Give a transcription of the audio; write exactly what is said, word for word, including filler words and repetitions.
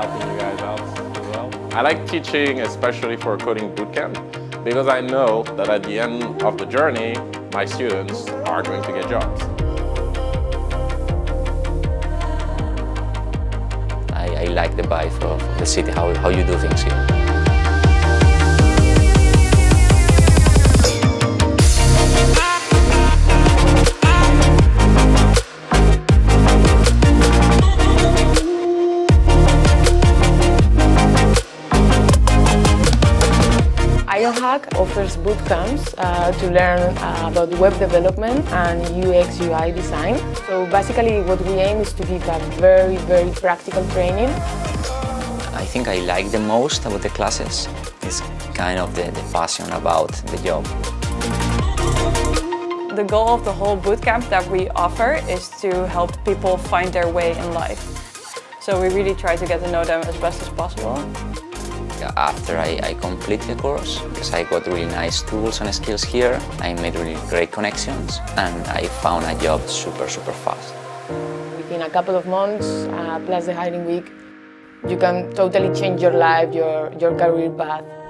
helping you guys out as well. I like teaching, especially for coding bootcamp, because I know that at the end of the journey, my students are going to get jobs. I, I like the vibe of the city, how, how you do things here. Ironhack offers bootcamps uh, to learn uh, about web development and U X U I design. So basically what we aim is to give a very, very practical training. I think I like the most about the classes is kind of the, the passion about the job. The goal of the whole bootcamp that we offer is to help people find their way in life. So we really try to get to know them as best as possible. After I, I complete the course, because I got really nice tools and skills here, I made really great connections and I found a job super, super fast. Within a couple of months, uh, plus the hiring week, you can totally change your life, your, your career path.